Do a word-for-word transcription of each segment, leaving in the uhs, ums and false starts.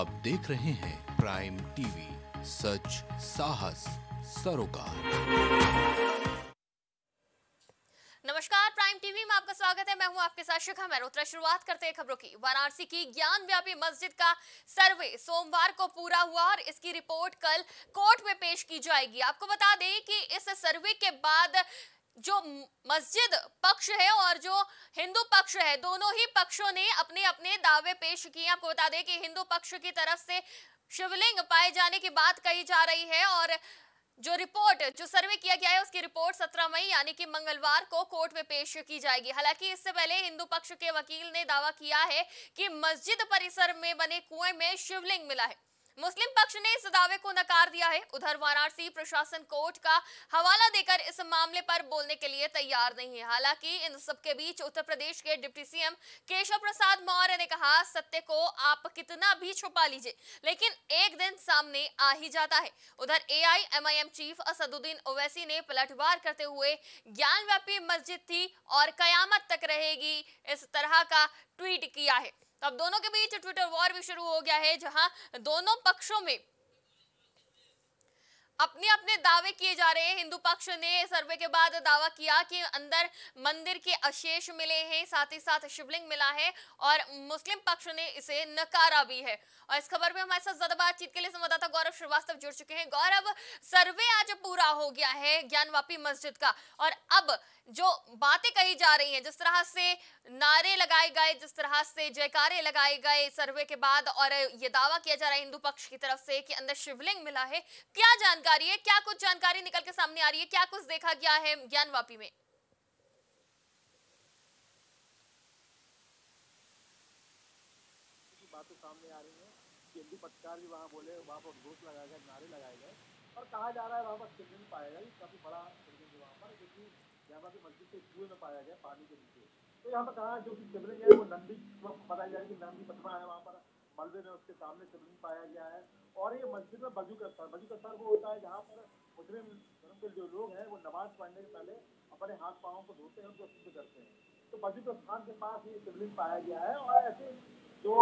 आप देख रहे हैं प्राइम टीवी, सच साहस सरोकार। नमस्कार, प्राइम टीवी में आपका स्वागत है। मैं हूं आपके साथ शिखा मेरोत्रा। शुरुआत करते हैं खबरों की। वाराणसी की ज्ञानवापी मस्जिद का सर्वे सोमवार को पूरा हुआ और इसकी रिपोर्ट कल कोर्ट में पेश की जाएगी। आपको बता दें कि इस सर्वे के बाद जो मस्जिद पक्ष है और जो हिंदू पक्ष है, दोनों ही पक्षों ने अपने अपने दावे पेश किए। आपको बता दें कि हिंदू पक्ष की तरफ से शिवलिंग पाए जाने की बात कही जा रही है और जो रिपोर्ट, जो सर्वे किया गया है, उसकी रिपोर्ट सत्रह मई यानी कि मंगलवार को कोर्ट में पेश की जाएगी। हालांकि इससे पहले हिंदू पक्ष के वकील ने दावा किया है कि मस्जिद परिसर में बने कुएं में शिवलिंग मिला है। मुस्लिम पक्ष ने इस दावे को नकार दिया है। उधर वाराणसी प्रशासन कोर्ट का हवाला देकर इस मामले पर बोलने के लिए तैयार नहीं है। हालांकि इन सबके बीच उत्तर प्रदेश के डिप्टी सीएम केशव प्रसाद मौर्य ने कहा, सत्य को आप कितना भी छुपा लीजिए लेकिन एक दिन सामने आ ही जाता है। उधर एआईएमआईएम चीफ असदुद्दीन ओवैसी ने पलटवार करते हुए ज्ञानवापी मस्जिद थी और कयामत तक रहेगी, इस तरह का ट्वीट किया है। अब दोनों के बीच ट्विटर वॉर भी शुरू हो गया है, जहां दोनों पक्षों में अपने अपने दावे किए जा रहे हैं। हिंदू पक्ष ने सर्वे के बाद दावा किया कि अंदर मंदिर के अवशेष मिले हैं, साथ ही साथ शिवलिंग मिला है और मुस्लिम पक्ष ने इसे नकारा भी है। और इस खबर में हमारे साथ ज्यादा बातचीत के लिए संवाददाता गौरव श्रीवास्तव जुड़ चुके हैं। गौरव, सर्वे आज पूरा हो गया है ज्ञानवापी मस्जिद का और अब जो बातें कही जा रही है, जिस तरह से नारे लगाए गए, जिस तरह से जयकारे लगाए गए सर्वे के बाद और ये दावा किया जा रहा है हिंदू पक्ष की तरफ से कि अंदर शिवलिंग मिला है, क्या जानकारी है? क्या कुछ जानकारी निकल के सामने आ रही है? क्या कुछ देखा गया है ज्ञानवापी में? बातें सामने आ रही हैं कि हिंदू पत्रकार भी वहां बोले, वहां पर घोष लगाया गया, नारे लगाए गए और कहा जा रहा है वहां पर शिवलिंग पाया गया। काफी बड़ा शिवलिंग वहां पर, क्योंकि ज्ञानवापी मस्जिद के कुएं में पाया गया पानी के नीचे। तो यहाँ पर कहा जो कि शिवलिंग है वो नंदी, बताया जा रहा है कि नंदी प्रतिमा है वहाँ पर मलबे में, उसके सामने शिवलिंग पाया गया है। और ये मस्जिद में वजू का स्थान, वजू का स्थान वो होता है जहाँ पर मुस्लिम धर्म के जो लोग हैं वो नमाज पढ़ने के पहले अपने हाथ पाँव को धोते हैं, उनको शुद्ध करते हैं। तो वजू का स्थान के पास ये शिवलिंग पाया गया है और ऐसे जो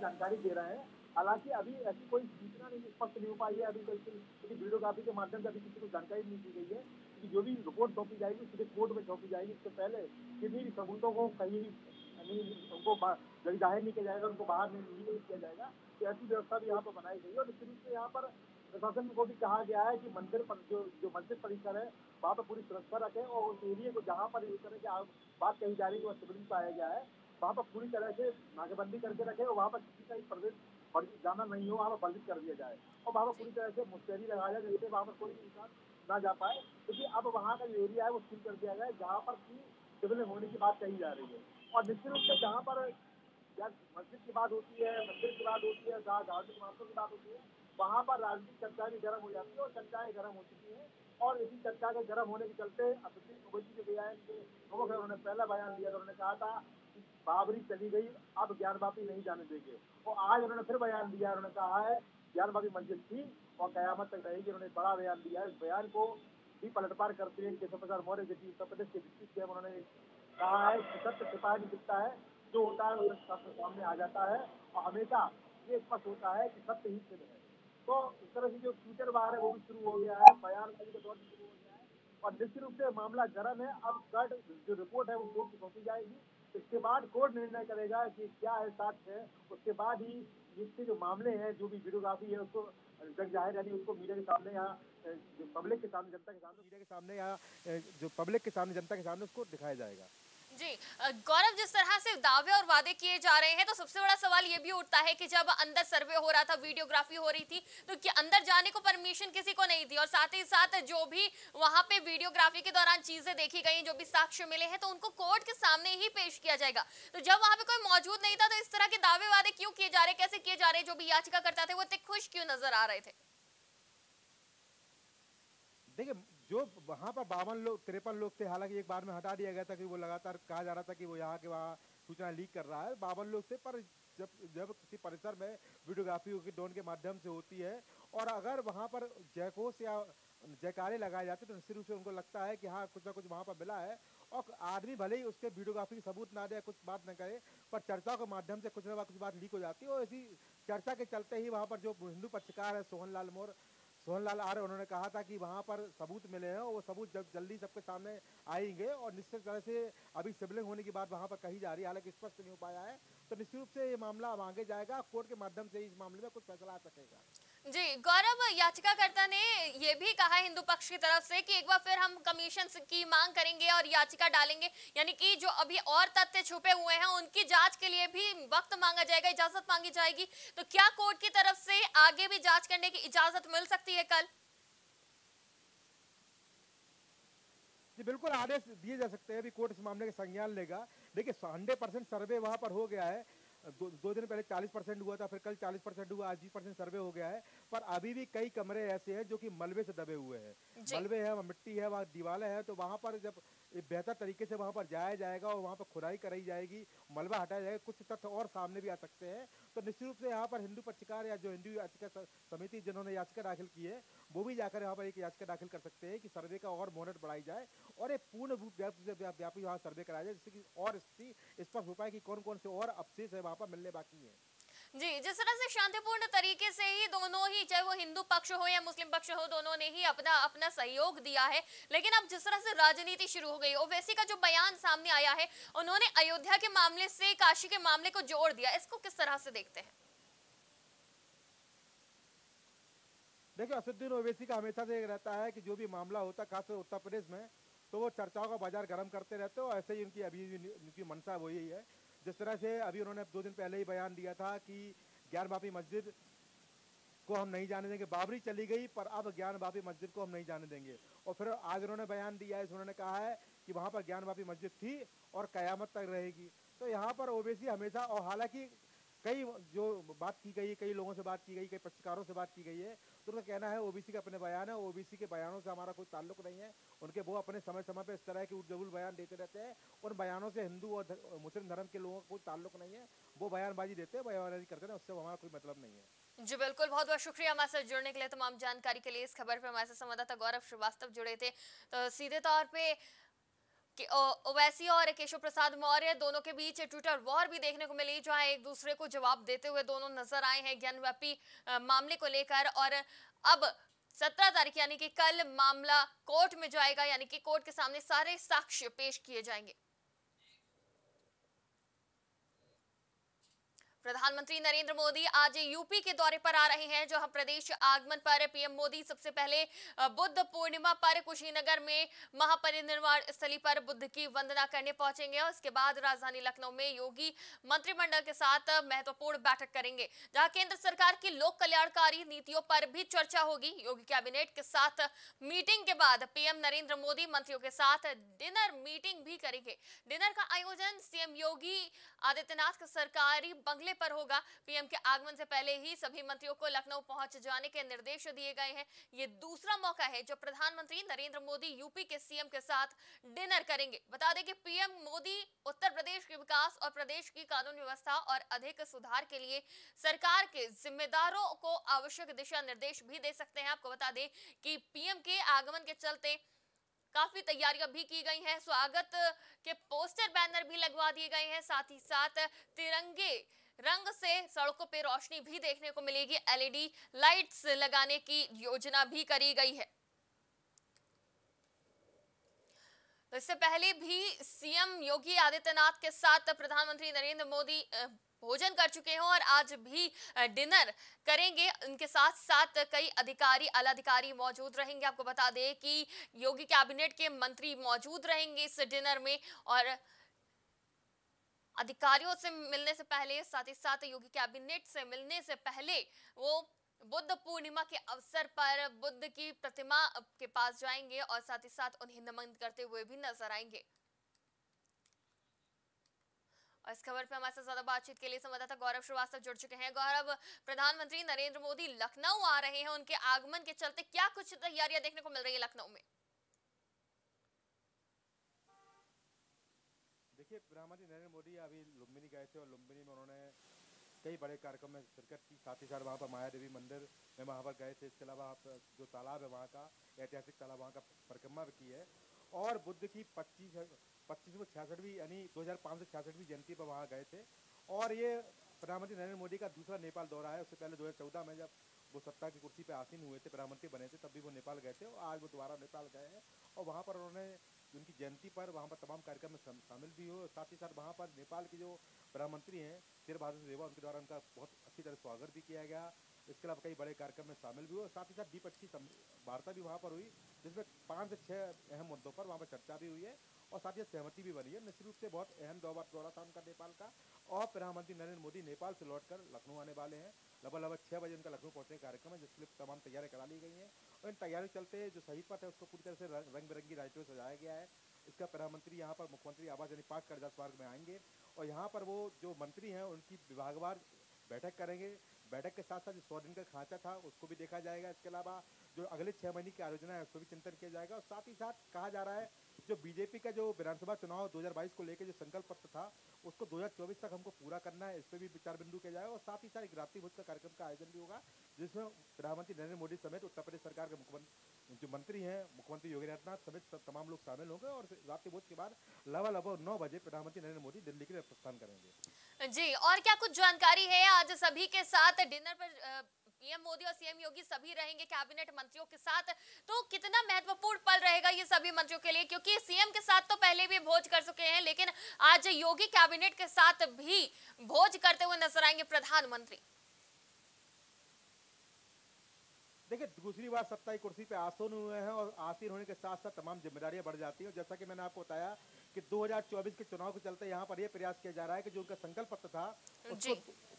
जानकारी दे रहे हैं। हालांकि अभी ऐसी कोई सूचना नहीं स्पष्ट नहीं हो पाई है अभी, क्योंकि वीडियोग्राफी के माध्यम से अभी किसी को जानकारी नहीं दी गई है कि जो भी रिपोर्ट सौंपी जाएगी सीधे कोर्ट में सौंपी जाएगी। इससे पहले किसी भी सबूतों को कहीं उनको जाहिर नहीं किया जाएगा, उनको बाहर नहीं किया जाएगा। तो ऐसी व्यवस्था भी यहाँ पर बनाई गई है। और निश्चित रूप से यहाँ पर प्रशासन को भी कहा गया है कि मंदिर पर जो जो मस्जिद परिसर है वहाँ पर पूरी सुरक्षा रखें और उस एरिए को जहाँ पर इस तरह की बात कही जा रही है वहाँ शिवलिंग पाया गया है वहाँ पर पूरी तरह से नाकेबंदी करके रखें और वहाँ पर किसी का ही प्रवेश जाना नहीं हो, वहाँ पर बंदित कर दिया जाए और वहाँ पर पूरी तरह से मुस्तैदी लगाया जाए, जिससे वहाँ पर कोई इंसान ना जा पाए। क्योंकि अब वहाँ का जो एरिया है वो सील कर दिया गया है जहाँ पर की शिवलिंग होने की बात कही जा रही है। और निश्चित रूप से जहाँ पर मस्जिद की बात होती है, मंदिर की बात होती है, धार्मिक मामलों की बात होती है, वहाँ पर राजनीतिक चर्चा भी गर्म हो जाती है और चर्चाएं गर्म हो चुकी हैं। और इसी चर्चा के गर्म होने के चलते असदुद्दीन ओवैसी के बयान के प्रमुख है, उन्होंने पहला बयान दिया था, उन्होंने कहा था कि बाबरी चली गई, अब ज्ञानवापी नहीं जाने देंगे। और आज उन्होंने फिर बयान दिया, उन्होंने कहा है ज्ञानवापी मस्जिद थी और कयामत तक रहेगी। उन्होंने बड़ा बयान दिया है, इस बयान को भी पलटवार करते हुए केशव प्रसाद मौर्य जो कि उत्तर प्रदेश के डिप्टी सीएम, उन्होंने कहा है कि सत्य छिपा नहीं सकता है, जो होता है वो सामने आ जाता है और हमेशा ये स्पष्ट होता है कि सत्य ही सिद्ध है। तो इस तरह से जो फ्यूचर वार है वो भी शुरू हो गया है, बयानबाजी का दौर शुरू हो गया है और निश्चित रूप से मामला गर्म है। अब कट जो रिपोर्ट है वो कोर्ट को सौंपी जाएगी, इसके बाद कोर्ट निर्णय करेगा कि क्या है साक्ष्य है, उसके बाद ही इसके जो मामले हैं, जो भी वीडियोग्राफी है उसको जग जाहिर यानी उसको मीडिया के सामने, यहाँ जो पब्लिक के सामने, जनता के सामने, मीडिया के सामने, यहाँ जो पब्लिक के सामने, जनता के सामने उसको दिखाया जाएगा। जी गौरव, जिस तरह से दावे और वादे किए जा रहे हैं तो सबसे बड़ा सवाल ये भी उठता है कि जब अंदर सर्वे हो रहा था, वीडियोग्राफी हो रही थी, तो कि अंदर जाने को परमिशन किसी को नहीं थी और साथ ही साथ जो भी वहां पे वीडियोग्राफी के दौरान चीजें देखी गई, जो भी साक्ष्य मिले हैं, तो उनको कोर्ट के सामने ही पेश किया जाएगा। तो जब वहां पे कोई मौजूद नहीं था तो इस तरह के दावे वादे क्यों किए जा रहे, कैसे किए जा रहे? जो भी याचिकाकर्ता थे वो इतने खुश क्यों नजर आ रहे थे? देखिए, जो वहाँ पर बावन लोग तिरपन लोग थे, हालांकि एक बार में हटा दिया गया था कि वो लगातार कहा जा रहा था कि वो यहाँ के वहाँ सूचना लीक कर रहा है। बावन लोग थे, पर जब जब किसी परिसर में वीडियोग्राफी की ड्रोन के माध्यम से होती है और अगर वहाँ पर जयघोष या जयकारे लगाए जाते तो निश्चित रूप से उनको लगता है कि हाँ कुछ ना कुछ वहाँ पर मिला है और आदमी भले ही उसके वीडियोग्राफी सबूत ना दे, कुछ बात ना करे, पर चर्चा के माध्यम से कुछ ना कुछ बात लीक हो जाती है। और इसी चर्चा के चलते ही वहाँ पर जो हिंदू पत्रकार है सोहन लाल मोर सोहन लाल आर्य, उन्होंने कहा था कि वहाँ पर सबूत मिले हैं और वो सबूत जब जल्दी सबके सामने आएंगे। और निश्चित तरह से अभी शिवलिंग होने की बात वहाँ पर कही जा रही है, हालांकि स्पष्ट नहीं हो पाया है। तो निश्चित रूप से ये मामला अब आगे जाएगा, कोर्ट के माध्यम से इस मामले में कुछ फैसला आ सकेगा। जी गौरव, याचिकाकर्ता ने ये भी कहा है हिंदू पक्ष की तरफ से कि एक बार फिर हम कमीशन की मांग करेंगे और याचिका डालेंगे, यानी कि जो अभी और तथ्य छुपे हुए हैं उनकी जांच के लिए भी वक्त मांगा जाएगा, इजाजत मांगी जाएगी। तो क्या कोर्ट की तरफ से आगे भी जांच करने की इजाजत मिल सकती है कल? जी बिल्कुल, आदेश दिए जा सकते हैं, अभी कोर्ट इस मामले का संज्ञान लेगा। देखिए हंड्रेड परसेंट सर्वे वहां पर हो गया है, दो, दो दिन पहले चालीस परसेंट हुआ था, फिर कल चालीस परसेंट हुआ, आज बीस परसेंट सर्वे हो गया है। पर अभी भी कई कमरे ऐसे हैं जो कि मलबे से दबे हुए हैं, मलबे है, वहाँ मिट्टी है, वहाँ दीवारें हैं। तो वहाँ पर जब बेहतर तरीके से वहाँ पर जाया जाएगा और वहाँ पर खुदाई कराई जाएगी, मलबा हटाया जाएगा, कुछ तथ्य और सामने भी आ सकते हैं। तो निश्चित रूप से यहाँ पर हिंदू पत्रकार या जो हिंदू याचिका समिति जिन्होंने याचिका दाखिल की है वो भी जाकर यहाँ पर एक याचिका दाखिल कर सकते हैं कि सर्वे का और मोहलत बढ़ाई जाए और एक पूर्ण व्यापी वहाँ सर्वे कराया जाए, जिससे कि और स्थिति स्पष्ट हो पाए कि कौन कौन से और अवशेष है वहाँ पर मिलने बाकी है। जी, जिस तरह से शांतिपूर्ण तरीके से ही दोनों ही, चाहे वो हिंदू पक्ष हो या मुस्लिम पक्ष हो, दोनों ने ही अपना अपना सहयोग दिया है, लेकिन अब जिस तरह से राजनीति शुरू हो गई, ओवैसी का जो बयान सामने आया है, उन्होंने अयोध्या के मामले से काशी के मामले को जोड़ दिया, इसको किस तरह से देखते हैं? देखिये असदुद्दीन ओवैसी का हमेशा से रहता है कि जो भी मामला होता है खासकर उत्तर प्रदेश में, तो वो चर्चाओं का बाजार गर्म करते रहते हो। ऐसे ही उनकी अभी उनकी मनसा वो यही है। जिस तरह से अभी उन्होंने दो दिन पहले ही बयान दिया था कि ज्ञानवापी मस्जिद को हम नहीं जाने देंगे, बाबरी चली गई पर अब ज्ञानवापी मस्जिद को हम नहीं जाने देंगे। और फिर आज उन्होंने बयान दिया है, उन्होंने कहा है कि वहाँ पर ज्ञानवापी मस्जिद थी और कयामत तक रहेगी। तो यहाँ पर ओवैसी हमेशा, और हालांकि कई जो बात की गई, कई लोगों से बात की गई, कई पत्रकारों से बात की गई है, तो उनका कहना है ओबीसी का अपने बयान है, ओबीसी के बयानों से हमारा कोई ताल्लुक नहीं है। उनके वो अपने समय समय पे इस तरह के उलझुल बयान देते रहते हैं, उन बयानों से हिंदू और मुस्लिम धर्म के लोगों का कोई ताल्लुक नहीं है, वो बयानबाजी देते हैं, बयानबाजी करते हैं, उससे हमारा कोई मतलब नहीं है। जी बिल्कुल, बहुत बहुत शुक्रिया हमारे साथ जुड़ने के लिए। तमाम जानकारी के लिए इस खबर पर हमारे साथ संवाददाता गौरव श्रीवास्तव जुड़े थे। तो सीधे तौर पर ओवैसी और केशव प्रसाद मौर्य दोनों के बीच ट्विटर वॉर भी देखने को मिली, जहां एक दूसरे को जवाब देते हुए दोनों नजर आए हैं ज्ञानव्यापी मामले को लेकर। और अब सत्रह तारीख यानी कि कल मामला कोर्ट में जाएगा, यानी कि कोर्ट के सामने सारे साक्ष्य पेश किए जाएंगे। प्रधानमंत्री नरेंद्र मोदी आज यूपी के दौरे पर आ रहे हैं, जहां प्रदेश आगमन पर पीएम मोदी सबसे पहले बुद्ध पूर्णिमा पर कुशीनगर में महापरिनिर्वाण स्थली पर बुद्ध की वंदना करने पहुंचेंगे और इसके बाद राजधानी लखनऊ में योगी मंत्रिमंडल के साथ महत्वपूर्ण बैठक करेंगे, जहां केंद्र सरकार की लोक कल्याणकारी नीतियों पर भी चर्चा होगी। योगी कैबिनेट के साथ मीटिंग के बाद पीएम नरेंद्र मोदी मंत्रियों के साथ डिनर मीटिंग भी करेंगे। डिनर का आयोजन सीएम योगी आदित्यनाथ के सरकारी बंगले पर होगा। पीएम के आगमन से पहले ही सभी मंत्रियों को लखनऊ पहुंच जाने के निर्देश दिए गए हैं। ये दूसरा मौका है जब प्रधानमंत्री नरेंद्र मोदी यूपी के सीएम के साथ डिनर करेंगे। बता दें कि पीएम मोदी उत्तर प्रदेश के विकास और प्रदेश की कानून व्यवस्था और अधिक सुधार के लिए सरकार के जिम्मेदारों को आवश्यक दिशा निर्देश भी दे सकते हैं। आपको बता दें कि पीएम के आगमन के चलते काफी तैयारियां भी की गई हैं, स्वागत के पोस्टर बैनर भी लगवा दिए गए हैं, साथ ही साथ तिरंगे रंग से सड़कों पे रोशनी भी देखने को मिलेगी, एलईडी लाइट्स लगाने की योजना भी करी गई है। तो इससे पहले भी सीएम योगी आदित्यनाथ के साथ प्रधानमंत्री नरेंद्र मोदी भोजन कर चुके हैं और आज भी डिनर करेंगे। उनके साथ साथ कई अधिकारी आला अधिकारी मौजूद रहेंगे। आपको बता दें कि योगी कैबिनेट के मंत्री मौजूद रहेंगे इस डिनर में और अधिकारियों से मिलने से पहले, साथ ही साथ योगी कैबिनेट से मिलने से पहले वो बुद्ध पूर्णिमा के अवसर पर बुद्ध की प्रतिमा के पास जाएंगे और साथ ही साथ उन्हें नमन करते हुए भी नजर आएंगे। और इस खबर पर हमारे साथ ज्यादा बातचीत के लिए संवाददाता गौरव श्रीवास्तव जुड़ चुके हैं। गौरव, प्रधानमंत्री नरेंद्र मोदी लखनऊ आ रहे हैं, उनके आगमन के चलते क्या कुछ तैयारियां देखने को मिल रही है लखनऊ में? देखिए, प्रधानमंत्री नरेंद्र मोदी अभी लुम्बिनी गए थे और लुम्बिनी में उन्होंने कई बड़े कार्यक्रम में शिरकत की, साथ ही साथ वहाँ पर माया देवी मंदिर में वहाँ पर गए थे। इसके अलावा जो तालाब है वहाँ का, ऐतिहासिक तालाब, वहाँ का परिक्रमा भी की है और बुद्ध की पच्चीस पच्चीसवीं छियासठवीं यानी दो हज़ार पाँच सौ छियासठवीं जयंती पर वहाँ गए थे। और ये प्रधानमंत्री नरेंद्र मोदी का दूसरा नेपाल दौरा है। उससे पहले दो हज़ार चौदह में जब वो सत्ता की कुर्सी पर आसीन हुए थे, प्रधानमंत्री बने थे, तब भी वो नेपाल गए थे और आज वो दोबारा नेपाल गए हैं। और वहाँ पर उन्होंने उनकी जयंती पर वहाँ पर तमाम कार्यक्रम में शामिल भी हुए। साथ ही साथ वहाँ पर नेपाल के जो प्रधानमंत्री हैं शेर बहादुर देबा, उनके द्वारा उनका बहुत अच्छी तरह स्वागत भी किया गया। इसके अलावा कई बड़े कार्यक्रम में शामिल भी हुए। साथ ही साथ द्विपक्षीय वार्ता भी वहाँ पर हुई, जिसमें पाँच से छः अहम मुद्दों पर वहाँ पर चर्चा भी हुई है और साथ ही साथ सहमति भी बनी है। निश्चित रूप से बहुत अहम दौरा दौरा था उनका नेपाल का। और प्रधानमंत्री नरेंद्र मोदी नेपाल से लौटकर लखनऊ आने वाले हैं। लगभग लगभग छः बजे उनका लखनऊ पहुँचने का कार्यक्रम है, जिसके लिए तमाम तैयारियाँ करा ली गई हैं। और इन तैयारियों चलते जो शहीद पथ है उसको पूरी तरह से रंग बिरंगी लाइटों से सजाया गया है। इसका प्रधानमंत्री यहाँ पर मुख्यमंत्री आवास यानी पार्क कर्जा पार्क में आएंगे और यहाँ पर वो जो मंत्री हैं उनकी विभागवार बैठक करेंगे। बैठक के साथ साथ जो सौ दिन का खांचा था उसको भी देखा जाएगा। इसके अलावा जो अगले छः महीने की आयोजना है उसको भी चिंतन किया जाएगा। और साथ ही साथ कहा जा रहा है जो बीजेपी का जो विधानसभा चुनाव दो हज़ार बाईस को लेकर जो संकल्प पत्र था उसको दो हज़ार चौबीस तक हमको पूरा करना है, इस पर भी विचार बिंदु किया जाएगा। और साथ ही साथ एक रात्रि भोज का कार्यक्रम का आयोजन भी होगा, जिसमें प्रधानमंत्री नरेंद्र मोदी समेत उत्तर प्रदेश सरकार के मुख्यमंत्री जो मंत्री हैं मुख्यमंत्री योगी आदित्यनाथ समेत तमाम लोग शामिल होंगे। और रात्रि भोज के बाद लगभग लगभग नौ बजे प्रधानमंत्री नरेंद्र मोदी दिल्ली के लिए प्रस्थान करेंगे। जी, और क्या कुछ जानकारी है? आज सभी के साथ डिनर पर पीएम मोदी और सीएम योगी सभी रहेंगे कैबिनेट मंत्रियों के साथ, तो कितना महत्वपूर्ण पल रहेगा ये सभी मंत्रियों के लिए? क्योंकि सीएम के साथ तो पहले भी भोज कर चुके हैं, लेकिन आज योगी कैबिनेट के साथ भी भोज करते हुए नजर आएंगे प्रधानमंत्री। देखिए, दूसरी बार सत्ता की कुर्सी पे आसीन हुए हैं और आसीन होने के साथ साथ तमाम जिम्मेदारियां बढ़ जाती हैं। जैसा कि मैंने आपको बताया कि दो हज़ार चौबीस के चुनाव के चलते यहाँ पर यह प्रयास किया जा रहा है कि जो उनका संकल्प पत्र था उसको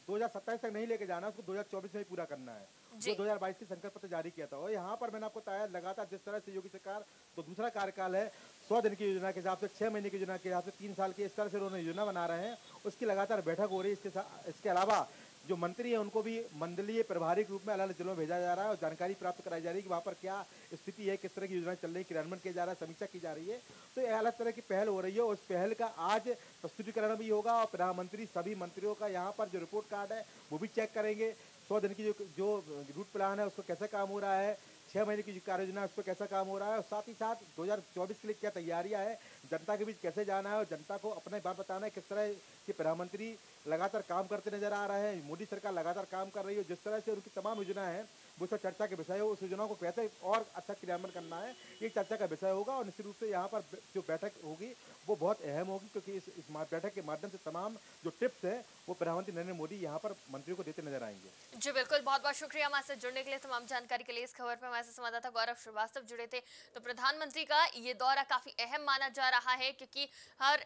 दो हज़ार सत्ताईस तक नहीं लेके जाना, उसको दो हज़ार चौबीस में ही पूरा करना है, जो दो हज़ार बाईस के संकल्प पत्र जारी किया था। और यहाँ पर मैंने आपको बताया लगातार जिस तरह से योगी सरकार तो दूसरा कार्यकाल है, सौ दिन की योजना के हिसाब से, छः महीने की योजना के हिसाब से, तीन साल की, इस तरह से उन्होंने योजना बना रहे हैं, उसकी लगातार बैठक हो रही है। इसके इसके अलावा जो मंत्री हैं उनको भी मंडलीय प्रभारी के रूप में अलग अलग जिलों में भेजा जा रहा है और जानकारी प्राप्त कराई जा रही है कि वहाँ पर क्या स्थिति है, किस तरह की योजना चल रही है, क्रियान्वयन किया जा रहा है, समीक्षा की जा रही है। तो यह अलग तरह की पहल हो रही है और उस पहल का आज प्रस्तुतिकरण भी होगा। और प्रधानमंत्री सभी मंत्रियों का यहाँ पर जो रिपोर्ट कार्ड है वो भी चेक करेंगे। सौ दिन की जो जो रूट प्लान है उसको कैसा काम हो रहा है, छः महीने की जो कार्य योजना है उस पर कैसा काम हो रहा है, और साथ ही साथ दो हज़ार चौबीस के लिए क्या तैयारियां है, जनता के बीच कैसे जाना है और जनता को अपने बात बताना है। किस तरह के प्रधानमंत्री लगातार काम करते नजर आ रहे हैं, मोदी सरकार लगातार काम कर रही है, जिस तरह से उनकी तमाम योजना है वो सब चर्चा के विषय हो, उस योजना को कैसे और अच्छा क्रियान्वयन करना है, ये चर्चा का विषय होगा। और निश्चित रूप से यहाँ पर जो बैठक होगी वो बहुत अहम होगी, क्योंकि इस, इस बैठक के माध्यम से तमाम जो टिप्स हैं वो प्रधानमंत्री नरेंद्र मोदी यहाँ पर मंत्रियों को देते नजर आएंगे। जी बिल्कुल, बहुत बहुत शुक्रिया हमारे साथ जुड़ने के लिए, तमाम जानकारी के लिए। इस खबर पर हमारे साथ संवाददाता गौरव श्रीवास्तव जुड़े थे। तो प्रधानमंत्री का ये दौरा काफी अहम माना जा रहा है, क्योंकि हर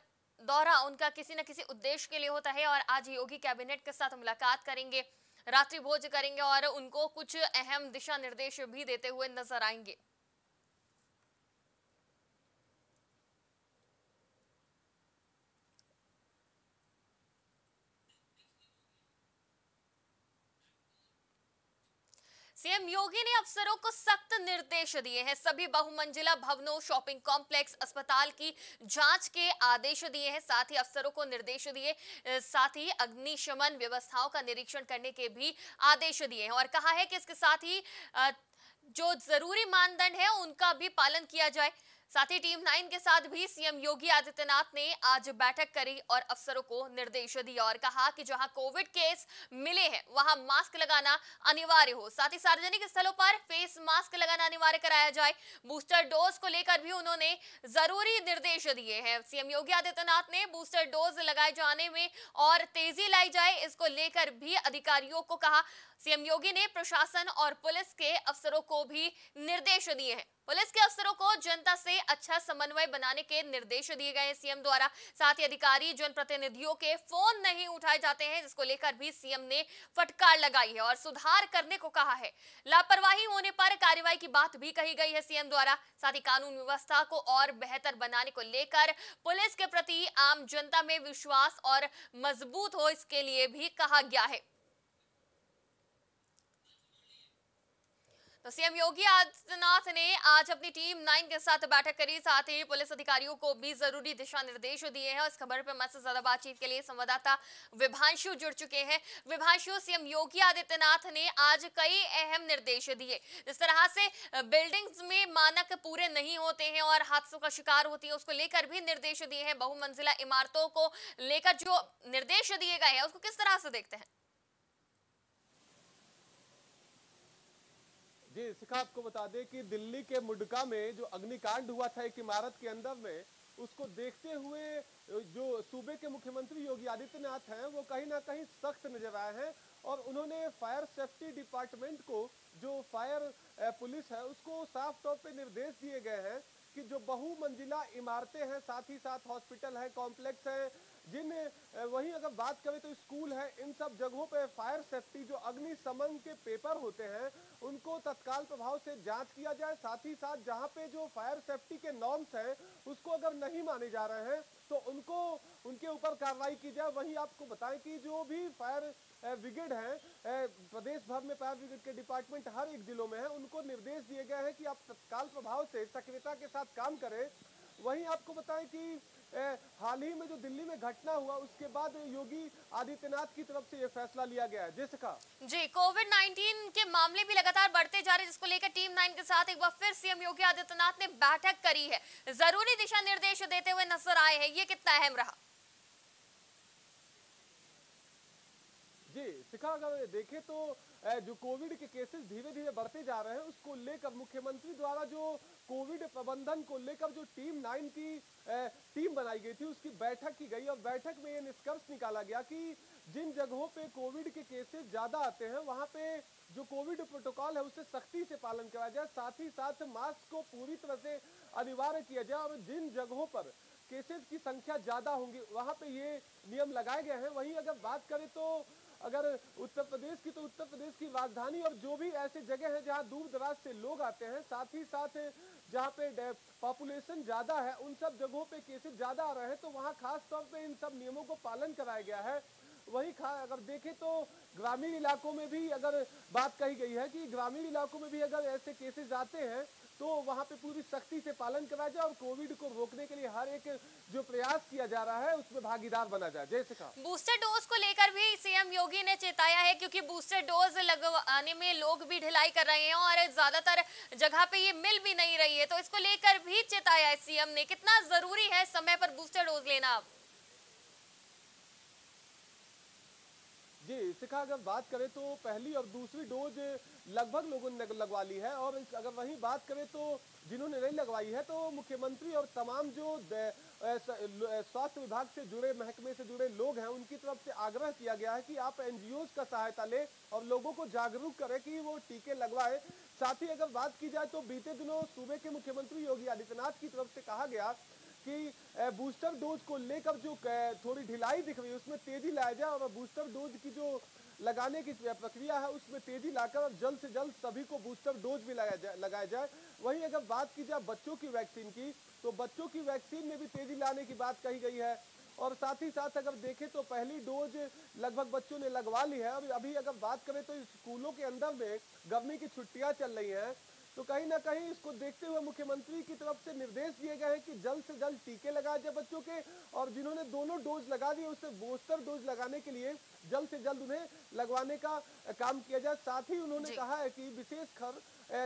दौरा उनका किसी न किसी उद्देश्य के लिए होता है। और आज योगी कैबिनेट के साथ मुलाकात करेंगे, रात्रि भोज करेंगे और उनको कुछ अहम दिशा निर्देश भी देते हुए नजर आएंगे। सीएम योगी ने अफसरों को सख्त निर्देश दिए हैं, सभी बहुमंजिला भवनों, शॉपिंग कॉम्प्लेक्स, अस्पताल की जांच के आदेश दिए हैं। साथ ही अफसरों को निर्देश दिए, साथ ही अग्निशमन व्यवस्थाओं का निरीक्षण करने के भी आदेश दिए हैं और कहा है कि इसके साथ ही जो जरूरी मानदंड है उनका भी पालन किया जाए। साथ ही टीम नाइन के साथ भी सीएम योगी आदित्यनाथ ने आज बैठक करी और अफसरों को निर्देश दिए और कहा कि जहां कोविड केस मिले हैं वहां मास्क लगाना अनिवार्य हो। साथ ही सार्वजनिक स्थलों पर फेस मास्क लगाना अनिवार्य कराया जाए। बूस्टर डोज को लेकर भी उन्होंने जरूरी निर्देश दिए हैं। सीएम योगी आदित्यनाथ ने बूस्टर डोज लगाए जाने में और तेजी लाई जाए, इसको लेकर भी अधिकारियों को कहा। सीएम योगी ने प्रशासन और पुलिस के अफसरों को भी निर्देश दिए हैं। पुलिस के अफसरों को जनता से अच्छा समन्वय बनाने के निर्देश दिए गए सीएम द्वारा। साथ ही अधिकारी जनप्रतिनिधियों के फोन नहीं उठाए जाते हैं, जिसको लेकर भी सीएम ने फटकार लगाई है और सुधार करने को कहा है। लापरवाही होने पर कार्रवाई की बात भी कही गई है सीएम द्वारा। साथ ही कानून व्यवस्था को और बेहतर बनाने को लेकर पुलिस के प्रति आम जनता में विश्वास और मजबूत हो, इसके लिए भी कहा गया है। तो सीएम योगी आदित्यनाथ ने आज अपनी टीम नाइन के साथ बैठक करी, साथ ही पुलिस अधिकारियों को भी जरूरी दिशा निर्देश दिए हैं। इस खबर पर मत से ज्यादा बातचीत के लिए संवाददाता विभांशु जुड़ चुके हैं। विभांशु, सीएम योगी आदित्यनाथ ने आज कई अहम निर्देश दिए, जिस तरह से बिल्डिंग्स में मानक पूरे नहीं होते हैं और हादसों का शिकार होती है, उसको लेकर भी निर्देश दिए हैं। बहुमंजिला इमारतों को लेकर जो निर्देश दिए गए हैं उसको किस तरह से देखते हैं? जी शिखा, आपको बता दें कि दिल्ली के मुंडका में जो अग्निकांड हुआ था एक इमारत के अंदर में, उसको देखते हुए जो सूबे के मुख्यमंत्री योगी आदित्यनाथ हैं वो कहीं ना कहीं सख्त नजर आए हैं और उन्होंने फायर सेफ्टी डिपार्टमेंट को, जो फायर पुलिस है, उसको साफ तौर पे निर्देश दिए गए हैं कि जो बहुमंजिला इमारतें हैं, साथ ही साथ हॉस्पिटल है, कॉम्प्लेक्स है, जिन वहीं अगर बात करें तो स्कूल है, इन सब जगहों पे फायर सेफ्टी जो अग्निशमन के पेपर होते हैं उनको तत्काल प्रभाव से जांच किया जाए। साथ ही साथ जहां पे जो फायर सेफ्टी के नॉर्म्स हैं उसको अगर नहीं माने जा रहे हैं तो उनको उनके ऊपर कार्रवाई की जाए। वहीं आपको बताएं कि जो भी फायर ब्रिगेड हैं, प्रदेश भर में फायर ब्रिगेड के डिपार्टमेंट हर एक जिलों में है, उनको निर्देश दिए गए हैं कि आप तत्काल प्रभाव से सक्रियता के साथ काम करें। वहीं आपको बताएं कि हाल ही में जो दिल्ली में घटना हुआ उसके बाद योगी आदित्यनाथ की तरफ से ये फैसला लिया गया है। जैसा जी कोविड नाइनटीन के मामले भी लगातार बढ़ते जा रहे हैं, जिसको लेकर टीम नाइन के साथ एक बार फिर सीएम योगी आदित्यनाथ ने बैठक करी है, जरूरी दिशा निर्देश देते हुए नजर आए हैं। ये कितना अहम रहा? जी शिखा, अगर देखें तो जो कोविड के केसेस धीरे धीरे बढ़ते जा रहे हैं उसको लेकर मुख्यमंत्री द्वारा जो कोविड प्रबंधन को लेकर जो टीम नाइन की टीम बनाई गई थी उसकी बैठक की गई और बैठक में ये निष्कर्ष निकाला गया कि जिन जगहों पे कोविड के केसेस ज़्यादा आते हैं वहाँ पे जो कोविड प्रोटोकॉल है उसे सख्ती से पालन कराया जाए, साथ ही साथ मास्क को पूरी तरह से अनिवार्य किया जाए और जिन जगहों पर केसेस की संख्या ज़्यादा होंगी वहाँ पे ये नियम लगाए गए हैं। वहीं अगर बात करें तो अगर उत्तर प्रदेश की तो उत्तर प्रदेश की राजधानी और जो भी ऐसे जगह हैं जहां दूर दराज से लोग आते हैं, साथ ही साथ जहां पे पॉपुलेशन ज़्यादा है, उन सब जगहों पे केसेस ज़्यादा आ रहे हैं तो वहां खास तौर पे इन सब नियमों को पालन कराया गया है। वहीं खा अगर देखें तो ग्रामीण इलाकों में भी अगर बात कही गई है कि ग्रामीण इलाकों में भी अगर ऐसे केसेज आते हैं तो वहाँ पे पूरी सख्ती से पालन कराया जाए और कोविड को रोकने के लिए हर एक जो प्रयास किया जा रहा है उसमें भागीदार बना जाए। जैसे कहा बूस्टर डोज को लेकर भी सीएम योगी ने चेताया है, क्योंकि बूस्टर डोज लगवाने में लोग भी ढिलाई कर रहे हैं और ज्यादातर जगह पे ये मिल भी नहीं रही है, तो इसको लेकर भी चेताया है सीएम ने। कितना जरूरी है समय पर बूस्टर डोज लेना? अब जी शिखा, अगर बात करें तो पहली और दूसरी डोज लगभग लोगों ने लगवा ली है और अगर वहीं बात करें तो जिन्होंने नहीं लगवाई है तो मुख्यमंत्री और तमाम जो स्वास्थ्य विभाग से जुड़े, महकमे से जुड़े लोग हैं, उनकी तरफ से आग्रह किया गया है कि आप एनजीओज का सहायता लें और लोगों को जागरूक करें कि वो टीके लगवाएं। साथ ही अगर बात की जाए तो बीते दिनों सूबे के मुख्यमंत्री योगी आदित्यनाथ की तरफ से कहा गया कि बूस्टर डोज को लेकर जो थोड़ी ढिलाई दिख रही है उसमें तेजी लाया जाए और बूस्टर डोज की जो लगाने की प्रक्रिया है उसमें तेजी लाकर और जल्द से जल्द सभी को बूस्टर डोज भी लगाया जाए लगाया जाए वहीं अगर बात की जाए बच्चों की वैक्सीन की तो बच्चों की वैक्सीन में भी तेजी लाने की बात कही गई है और साथ ही साथ अगर देखें तो पहली डोज लगभग बच्चों ने लगवा ली है। अभी अगर बात करें तो स्कूलों के अंदर में गर्मी की छुट्टियाँ चल रही हैं तो कहीं ना कहीं इसको देखते हुए मुख्यमंत्री की तरफ से निर्देश दिए गए हैं कि जल्द से जल्द टीके लगाए जाए बच्चों के और जिन्होंने दोनों डोज लगा दिए उसे बूस्टर डोज लगाने के लिए जल्द से जल्द उन्हें लगवाने का काम किया जाए। साथ ही उन्होंने कहा है कि विशेषकर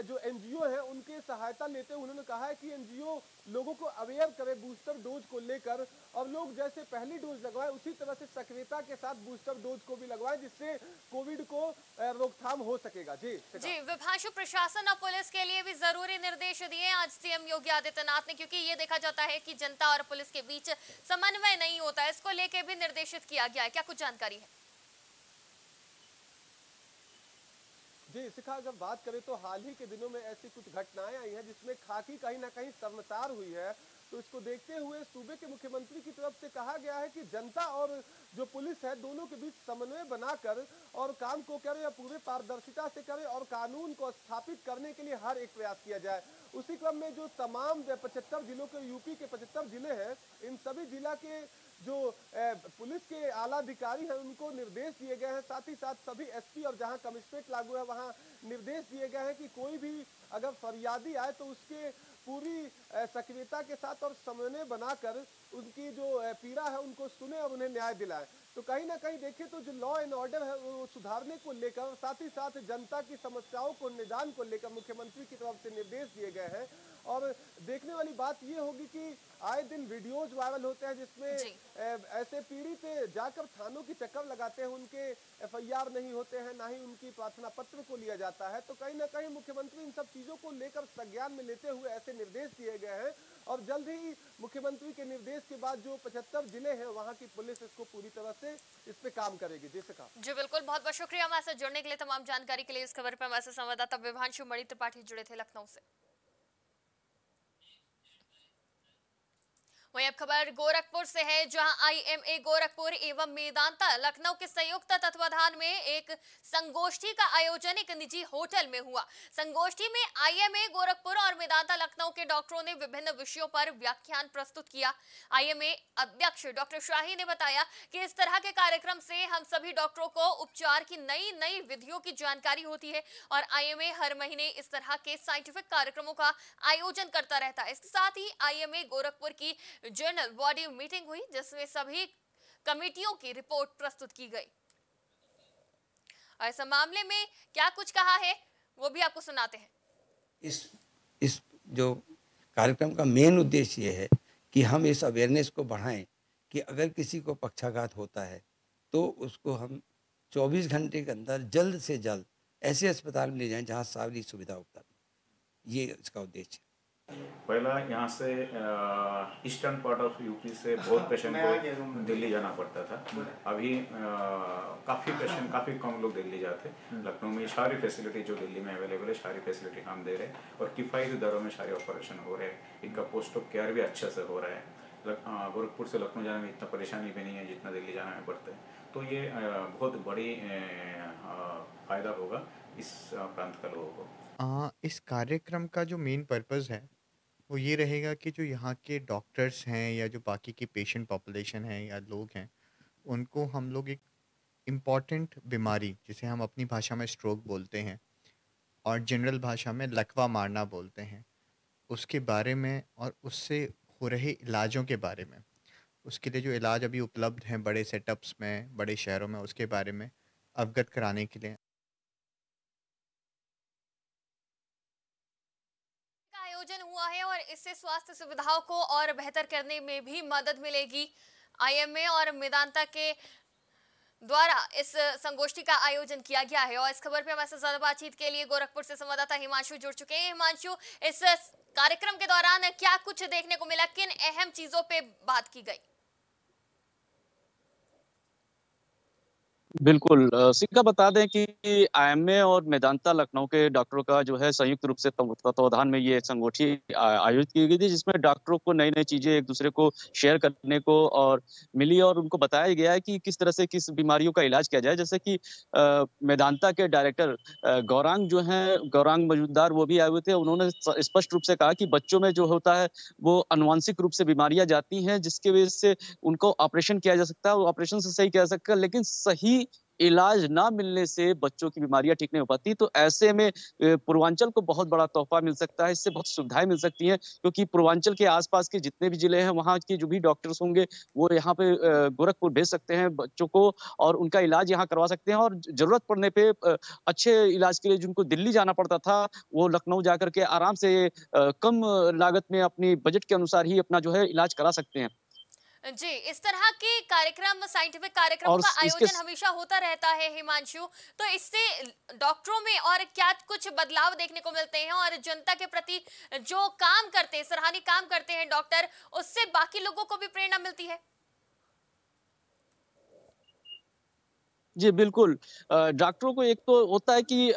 जो एनजीओ हैं उनके सहायता लेते हुए उन्होंने कहा है कि एनजीओ लोगों को अवेयर करे बूस्टर डोज को लेकर और लोग जैसे पहली डोज लगवाए उसी तरह से सक्रियता के साथ बूस्टर डोज को भी लगवाए, जिससे कोविड को रोकथाम हो सकेगा। जी जी विभांशु, प्रशासन और पुलिस के लिए भी जरूरी निर्देश दिए आज सीएम योगी आदित्यनाथ ने, क्योंकि ये देखा जाता है कि जनता और पुलिस के बीच समन्वय नहीं होता है, इसको लेके भी निर्देशित किया गया है। क्या कुछ जानकारी है? जी शिखा, अगर बात करें तो हाल ही के दिनों में ऐसी कुछ घटनाएं आई हैं जिसमें खाकी कहीं ना कहीं शर्मसार हुई है, तो इसको देखते हुए सूबे के मुख्यमंत्री की तरफ से कहा गया है कि जनता और जो पुलिस है दोनों के बीच समन्वय बनाकर और काम को करे या पूरे पारदर्शिता से करे और कानून को स्थापित करने के लिए हर एक प्रयास किया जाए। उसी क्रम में जो तमाम पचहत्तर जिलों के यूपी के पचहत्तर जिले हैं, इन सभी जिला के जो पुलिस के आला अधिकारी हैं उनको निर्देश दिए गए हैं, साथ ही साथ सभी एसपी और जहां कमिश्नरेट लागू है वहां निर्देश दिए गए हैं कि कोई भी अगर फरियादी आए तो उसके पूरी सक्रियता के साथ और समन्वय बनाकर उनकी जो पीड़ा है उनको सुने और उन्हें न्याय दिलाएं। तो कहीं ना कहीं देखें तो जो लॉ एंड ऑर्डर है वो सुधारने को लेकर साथ ही साथ जनता की समस्याओं को निदान को लेकर मुख्यमंत्री की तरफ से निर्देश दिए गए हैं। और देखने वाली बात ये होगी कि आए दिन वीडियोज वायरल होते हैं जिसमें ऐसे पीड़ित जाकर थानों की चक्कर लगाते हैं, उनके एफ आई आर नहीं होते हैं, ना ही उनकी प्रार्थना पत्र को लिया जाता है। तो कहीं ना कहीं मुख्यमंत्री इन सब चीज़ों को लेकर संज्ञान में लेते हुए ऐसे निर्देश दिए गए हैं और जल्द ही मुख्यमंत्री के निर्देश के बाद जो पचहत्तर जिले हैं वहाँ की पुलिस इसको पूरी तरह से इस पे काम करेगी। जैसे कहा जी, बिल्कुल, बहुत बहुत शुक्रिया हमारे साथ जुड़ने के लिए। तमाम जानकारी के लिए इस खबर पर हमारे साथ संवाददाता विभांशु मणि त्रिपाठी जुड़े थे लखनऊ से। वहीं अब खबर गोरखपुर से है, जहां आई एम ए गोरखपुर एवं मेदांता लखनऊ के संयुक्त तत्वाधान में एक संगोष्ठी का आयोजन एक निजी होटल में हुआ। संगोष्ठी में आई एम ए गोरखपुर और मेदांता लखनऊ के डॉक्टरों ने विभिन्न विषयों पर व्याख्यान प्रस्तुत किया। आई एम ए अध्यक्ष डॉक्टर शाही ने बताया कि इस तरह के कार्यक्रम से हम सभी डॉक्टरों को उपचार की नई नई विधियों की जानकारी होती है और आई एम ए हर महीने इस तरह के साइंटिफिक कार्यक्रमों का आयोजन करता रहता है। इसके साथ ही आई एम ए गोरखपुर की जनरल बॉडी मीटिंग हुई जिसमें सभी कमेटियों की रिपोर्ट प्रस्तुत की गई। ऐसा मामले में क्या कुछ कहा है वो भी आपको सुनाते हैं। इस इस जो कार्यक्रम का मेन उद्देश्य यह है कि हम इस अवेयरनेस को बढ़ाएं कि अगर किसी को पक्षाघात होता है तो उसको हम चौबीस घंटे के अंदर जल्द से जल्द ऐसे अस्पताल में ले जाएं जहां सारी सुविधा उपलब्ध, ये इसका उद्देश्य है। पहला यहाँ से ईस्टर्न पार्ट ऑफ यूपी से बहुत पेशेंट को दिल्ली जाना पड़ता था, अभी काफ़ी पेशेंट काफ़ी कम लोग दिल्ली जाते। लखनऊ में सारी फैसिलिटी जो दिल्ली में अवेलेबल है सारी फैसिलिटी हम दे रहे हैं और किफ़ायती दरों में सारे ऑपरेशन हो रहे हैं, इनका पोस्ट ऑफ केयर भी अच्छे से हो रहा है। गोरखपुर से लखनऊ जाने में इतना परेशानी भी नहीं है जितना दिल्ली जाने में पड़ता है, तो ये बहुत बड़ी फायदा होगा इस प्रांत का लोगों को। आ, इस कार्यक्रम का जो मेन पर्पस है वो ये रहेगा कि जो यहाँ के डॉक्टर्स हैं या जो बाकी की पेशेंट पॉपुलेशन है या लोग हैं उनको हम लोग एक इम्पॉर्टेंट बीमारी जिसे हम अपनी भाषा में स्ट्रोक बोलते हैं और जनरल भाषा में लकवा मारना बोलते हैं उसके बारे में और उससे हो रहे इलाजों के बारे में, उसके लिए जो इलाज अभी उपलब्ध हैं बड़े सेटअप्स में बड़े शहरों में उसके बारे में अवगत कराने के लिए हुआ है और इससे स्वास्थ्य सुविधाओं को और बेहतर करने में भी मदद मिलेगी। आई एम ए और मेदांता के द्वारा इस संगोष्ठी का आयोजन किया गया है और इस खबर पे हमारे साथ ज्यादा बातचीत के लिए गोरखपुर से संवाददाता हिमांशु जुड़ चुके हैं। हिमांशु, इस कार्यक्रम के दौरान क्या कुछ देखने को मिला, किन अहम चीजों पे बात की गई? बिल्कुल, सिक्का बता दें कि आई एम ए और मेदांता लखनऊ के डॉक्टरों का जो है संयुक्त रूप से तत्वावधान में ये संगोष्ठी आयोजित की गई थी जिसमें डॉक्टरों को नई नई चीज़ें एक दूसरे को शेयर करने को और मिली और उनको बताया गया है कि किस तरह से किस बीमारियों का इलाज किया जाए। जैसे कि मेदांता के डायरेक्टर गौरांग जो हैं गौरांग मजूदार वो भी आए हुए थे, उन्होंने स्पष्ट रूप से कहा कि बच्चों में जो होता है वो अनुवांशिक रूप से बीमारियाँ जाती हैं जिसकी वजह से उनको ऑपरेशन किया जा सकता है, ऑपरेशन से सही किया जा सकता है लेकिन सही इलाज ना मिलने से बच्चों की बीमारियां ठीक नहीं हो पाती। तो ऐसे में पूर्वांचल को बहुत बड़ा तोहफा मिल सकता है, इससे बहुत सुविधाएं मिल सकती हैं क्योंकि पूर्वांचल के आसपास के जितने भी जिले हैं वहां के जो भी डॉक्टर्स होंगे वो यहाँ पे गोरखपुर भेज सकते हैं बच्चों को और उनका इलाज यहाँ करवा सकते हैं और जरूरत पड़ने पर अच्छे इलाज के लिए जिनको दिल्ली जाना पड़ता था वो लखनऊ जाकर के आराम से कम लागत में अपनी बजट के अनुसार ही अपना जो है इलाज करा सकते हैं। जी, इस तरह के कार्यक्रम साइंटिफिक कार्यक्रम का आयोजन हमेशा होता रहता है हिमांशु, तो इससे डॉक्टरों में और क्या कुछ बदलाव देखने को मिलते हैं और जनता के प्रति जो काम करते हैं सराहनीय काम करते हैं डॉक्टर, उससे बाकी लोगों को भी प्रेरणा मिलती है? जी बिल्कुल, डॉक्टरों को एक तो होता है कि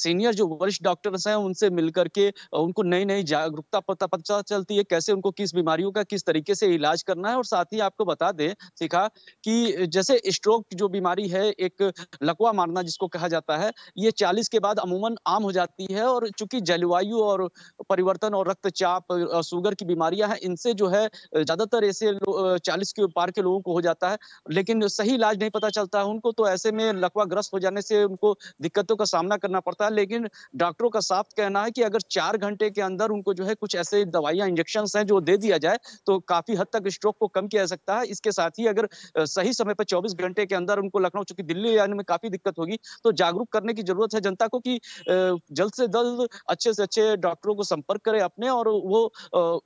सीनियर जो वरिष्ठ डॉक्टर्स हैं उनसे मिलकर के उनको नई नई जागरूकता पता पता चलती है कैसे उनको किस बीमारियों का किस तरीके से इलाज करना है। और साथ ही आपको बता दें शिखा कि जैसे स्ट्रोक जो बीमारी है, एक लकवा मारना जिसको कहा जाता है, ये चालीस के बाद अमूमन आम हो जाती है। और चूंकि जलवायु और परिवर्तन और रक्तचाप और शुगर की बीमारियां हैं, इनसे जो है ज्यादातर ऐसे चालीस के पार के लोगों को हो जाता है, लेकिन सही इलाज नहीं पता चलता है उनको, तो ऐसे में लकवाग्रस्त हो जाने से उनको दिक्कतों का सामना करना पड़ता है। लेकिन डॉक्टरों का साफ कहना है कि अगर चार घंटे के अंदर उनको जो है कुछ ऐसे दवाइयां इंजेक्शंस हैं जो दे दिया जाए तो काफी हद तक स्ट्रोक को कम किया जा सकता है। इसके साथ ही अगर सही समय पर चौबीस घंटे के अंदर उनको लखनऊ, चूंकि दिल्ली आने में काफी दिक्कत होगी, तो जागरूक करने की जरूरत है जनता को कि जल्द से जल्द अच्छे से अच्छे डॉक्टरों को संपर्क करें अपने और वो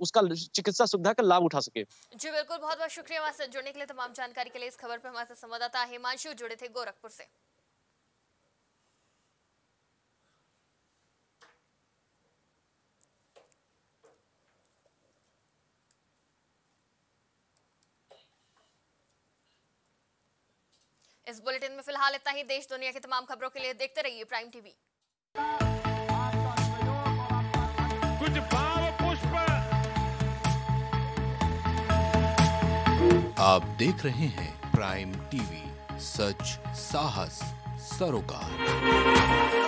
उसका चिकित्सा सुविधा का लाभ उठा सके। जी बिल्कुल, बहुत बहुत शुक्रिया हमारे साथ जुड़ने के लिए। तमाम जानकारी के लिए इस खबर पर हमारे साथ संवाददाता हिमांशु जुड़े थे गोरखपुर से। इस बुलेटिन में फिलहाल इतना ही। देश दुनिया की तमाम खबरों के लिए देखते रहिए प्राइम टीवी। कुछ भाव पुष्प आप देख रहे हैं प्राइम टीवी, सच साहस सरोकार।